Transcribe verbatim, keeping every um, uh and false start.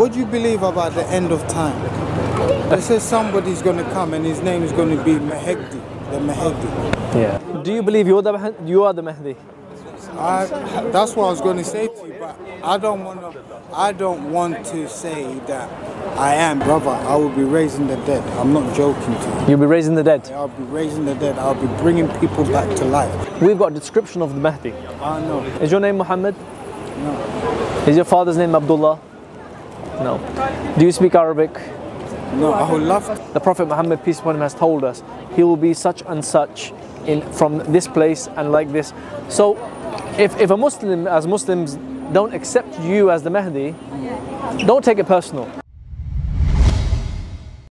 What do you believe about the end of time? They say somebody's going to come and his name is going to be Mahdi, the Mahdi. Yeah. Do you believe you're the, you are the Mahdi? I, that's what I was going to say to you, but I don't want to, I don't want to say that I am, brother. I will be raising the dead. I'm not joking to you. You'll be raising the dead? I'll be raising the dead. I'll be bringing people back to life. We've got a description of the Mahdi. I know. Is your name Muhammad? No. Is your father's name Abdullah? No. Do you speak Arabic? No, I would love to. The Prophet Muhammad, peace upon him, has told us he will be such and such in from this place and like this. So, If, if a Muslim, as Muslims, don't accept you as the Mahdi, don't take it personal.